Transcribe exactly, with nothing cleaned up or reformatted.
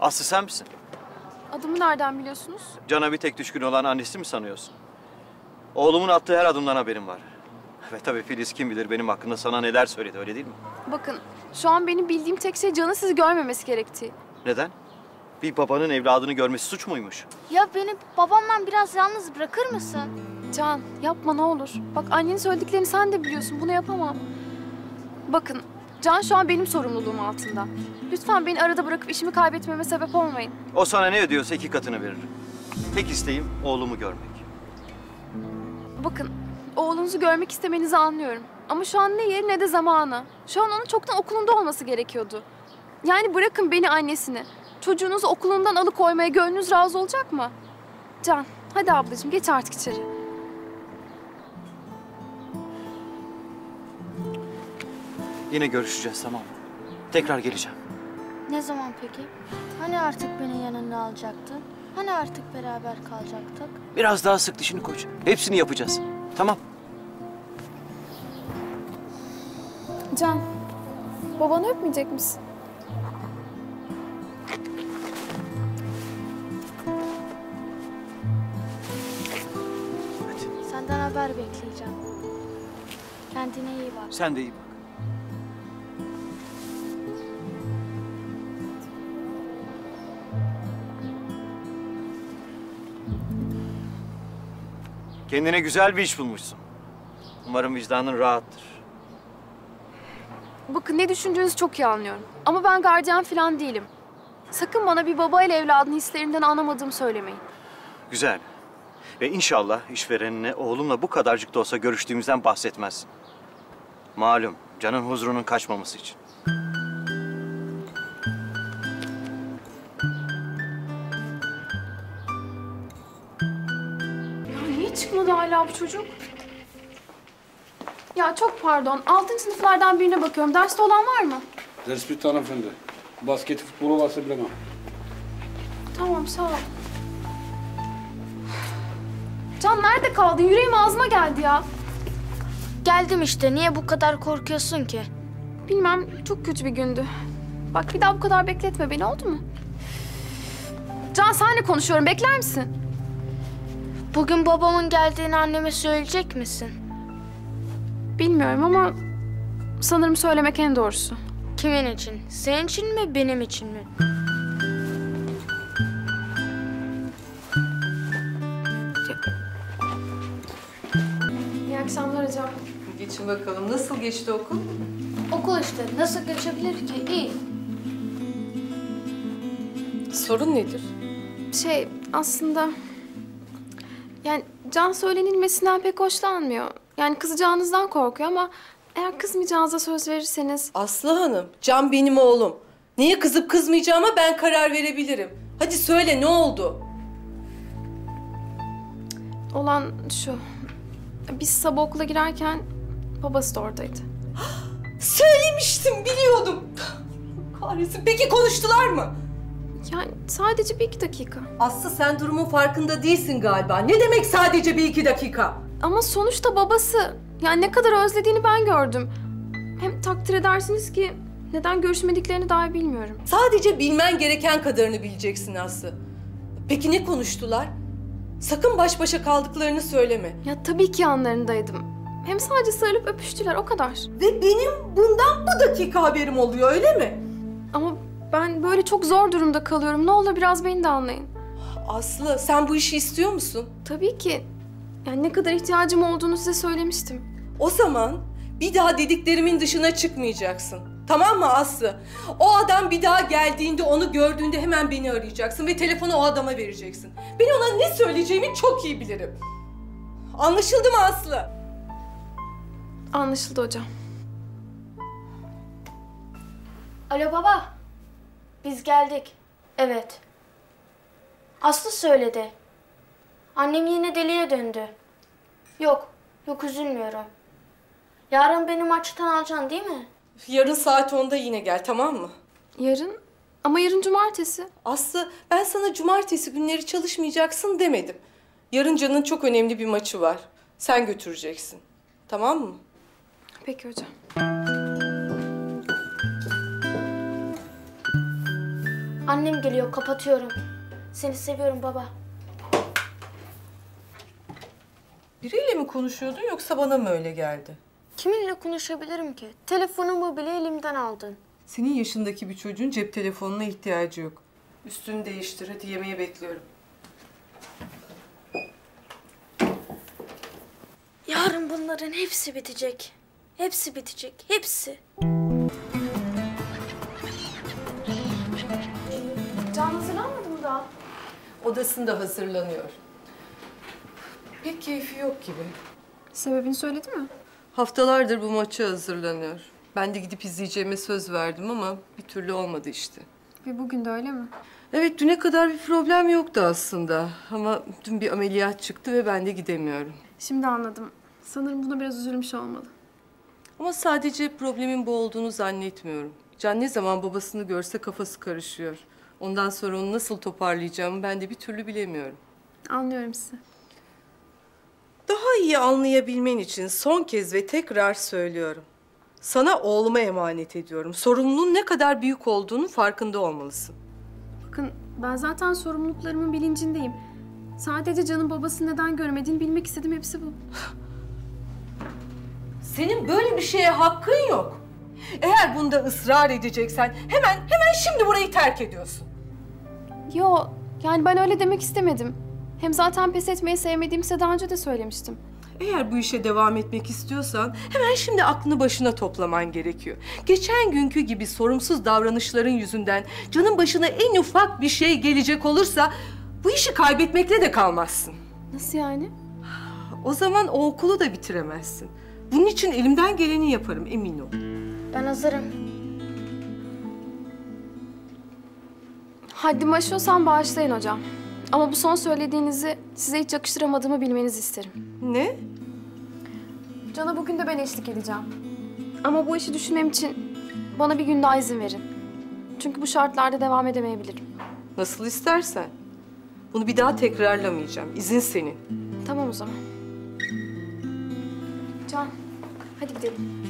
Aslı sen misin? Adımı nereden biliyorsunuz? Can'a bir tek düşkün olan annesi mi sanıyorsun? Oğlumun attığı her adımdan haberim var. Ve tabii Filiz kim bilir benim hakkında sana neler söyledi, öyle değil mi? Bakın, şu an benim bildiğim tek şey Can'ın sizi görmemesi gerektiği. Neden? Bir babanın evladını görmesi suç muymuş? Ya beni babamdan biraz yalnız bırakır mısın? Can, yapma ne olur. Bak annenin söylediklerini sen de biliyorsun, bunu yapamam. Bakın, Can şu an benim sorumluluğum altında. Lütfen beni arada bırakıp işimi kaybetmeme sebep olmayın. O sana ne ödüyorsa iki katını verir. Tek isteğim oğlumu görmek. Bakın, oğlunuzu görmek istemenizi anlıyorum. Ama şu an ne yeri ne de zamanı. Şu an onun çoktan okulunda olması gerekiyordu. Yani bırakın beni annesini. Çocuğunuzu okulundan alıkoymaya gönlünüz razı olacak mı? Can, hadi ablacığım geç artık içeri. Yine görüşeceğiz, tamam mı? Tekrar geleceğim. Ne zaman peki? Hani artık beni yanında alacaktın? Hani artık beraber kalacaktık? Biraz daha sık dişini koç. Hepsini yapacağız. Tamam. Can, babanı öpmeyecek misin? Hadi. Senden haber bekleyeceğim. Kendine iyi bak. Sen de iyi bak. Kendine güzel bir iş bulmuşsun. Umarım vicdanın rahattır. Bakın ne düşündüğünüzü çok iyi anlıyorum. Ama ben gardiyan falan değilim. Sakın bana bir babayla evladın hislerinden anlamadığımı söylemeyin. Güzel. Ve inşallah işverenine oğlumla bu kadarcık da olsa görüştüğümüzden bahsetmezsin. Malum Can'ın huzurunun kaçmaması için. Çıkmadı hala bu çocuk. Ya çok pardon, altıncı sınıflardan birine bakıyorum. Derste olan var mı? Ders bitti hanımefendi. Basketi, futbolu varsa bilemem. Tamam, sağ ol. Can nerede kaldın? Yüreğim ağzıma geldi ya. Geldim işte. Niye bu kadar korkuyorsun ki? Bilmem, çok kötü bir gündü. Bak bir daha bu kadar bekletme beni, oldu mu? Can seninle konuşuyorum, bekler misin? Bugün babamın geldiğini anneme söyleyecek misin? Bilmiyorum ama sanırım söylemek en doğrusu. Kimin için? Senin için mi, benim için mi? İyi akşamlar hocam. Geçin bakalım. Nasıl geçti okul? Okul işte. Nasıl geçebilir ki? İyi. Sorun nedir? Şey, aslında... Yani Can söylenilmesinden pek hoşlanmıyor. Yani kızacağınızdan korkuyor ama eğer kızmayacağınıza söz verirseniz... Aslı Hanım, Can benim oğlum. Niye kızıp kızmayacağıma ben karar verebilirim. Hadi söyle, ne oldu? Olan şu, biz sabah okula girerken babası da oradaydı. Söylemiştim, biliyordum. Kahretsin, peki konuştular mı? Yani sadece bir iki dakika. Aslı sen durumun farkında değilsin galiba. Ne demek sadece bir iki dakika? Ama sonuçta babası. Yani ne kadar özlediğini ben gördüm. Hem takdir edersiniz ki neden görüşmediklerini dahi bilmiyorum. Sadece bilmen gereken kadarını bileceksin Aslı. Peki ne konuştular? Sakın baş başa kaldıklarını söyleme. Ya tabii ki yanlarındaydım. Hem sadece sarılıp öpüştüler, o kadar. Ve benim bundan bu dakika haberim oluyor, öyle mi? Ama... Ben böyle çok zor durumda kalıyorum. Ne olur biraz beni de anlayın. Aslı, sen bu işi istiyor musun? Tabii ki. Yani ne kadar ihtiyacım olduğunu size söylemiştim. O zaman bir daha dediklerimin dışına çıkmayacaksın. Tamam mı Aslı? O adam bir daha geldiğinde, onu gördüğünde hemen beni arayacaksın ve telefonu o adama vereceksin. Ben ona ne söyleyeceğimi çok iyi bilirim. Anlaşıldı mı Aslı? Anlaşıldı hocam. Alo baba. Biz geldik. Evet. Aslı söyledi. Annem yine deliye döndü. Yok, yok üzülmüyorum. Yarın beni maçtan alacaksın değil mi? Yarın saat onda yine gel, tamam mı? Yarın? Ama yarın cumartesi. Aslı, ben sana cumartesi günleri çalışmayacaksın demedim. Yarın Can'ın çok önemli bir maçı var. Sen götüreceksin. Tamam mı? Peki hocam. Annem geliyor, kapatıyorum. Seni seviyorum baba. Biriyle mi konuşuyordun yoksa bana mı öyle geldi? Kiminle konuşabilirim ki? Telefonumu bile elimden aldın. Senin yaşındaki bir çocuğun cep telefonuna ihtiyacı yok. Üstünü değiştir, hadi yemeği bekliyorum. Yarın bunların hepsi bitecek. Hepsi bitecek, hepsi. Can hazırlanmadı mı daha? Odasında hazırlanıyor. Pek keyfi yok gibi. Sebebini söyledi mi? Haftalardır bu maça hazırlanıyor. Ben de gidip izleyeceğime söz verdim ama bir türlü olmadı işte. Ve bugün de öyle mi? Evet, düne kadar bir problem yoktu aslında. Ama dün bir ameliyat çıktı ve ben de gidemiyorum. Şimdi anladım. Sanırım buna biraz üzülmüş olmalı. Ama sadece problemin bu olduğunu zannetmiyorum. Can ne zaman babasını görse kafası karışıyor. Ondan sonra onu nasıl toparlayacağımı ben de bir türlü bilemiyorum. Anlıyorum sizi. Daha iyi anlayabilmen için son kez ve tekrar söylüyorum. Sana oğluma emanet ediyorum. Sorumluluğun ne kadar büyük olduğunu farkında olmalısın. Bakın ben zaten sorumluluklarımın bilincindeyim. Sadece Can'ın babası neden görmediğini bilmek istedim, hepsi bu. Senin böyle bir şeye hakkın yok. Eğer bunda ısrar edeceksen hemen hemen şimdi burayı terk ediyorsun. Yo, yani ben öyle demek istemedim. Hem zaten pes etmeyi sevmediğimi size daha önce de söylemiştim. Eğer bu işe devam etmek istiyorsan hemen şimdi aklını başına toplaman gerekiyor. Geçen günkü gibi sorumsuz davranışların yüzünden Can'ın başına en ufak bir şey gelecek olursa bu işi kaybetmekle de kalmazsın. Nasıl yani? O zaman o okulu da bitiremezsin. Bunun için elimden geleni yaparım, emin ol. Ben hazırım. Haddimi aşıyorsam bağışlayın hocam. Ama bu son söylediğinizi size hiç yakıştıramadığımı bilmenizi isterim. Ne? Can'a bugün de ben eşlik edeceğim. Ama bu işi düşünmem için bana bir gün daha izin verin. Çünkü bu şartlarda devam edemeyebilirim. Nasıl istersen. Bunu bir daha tekrarlamayacağım. İzin senin. Tamam o zaman. Can, hadi gidelim.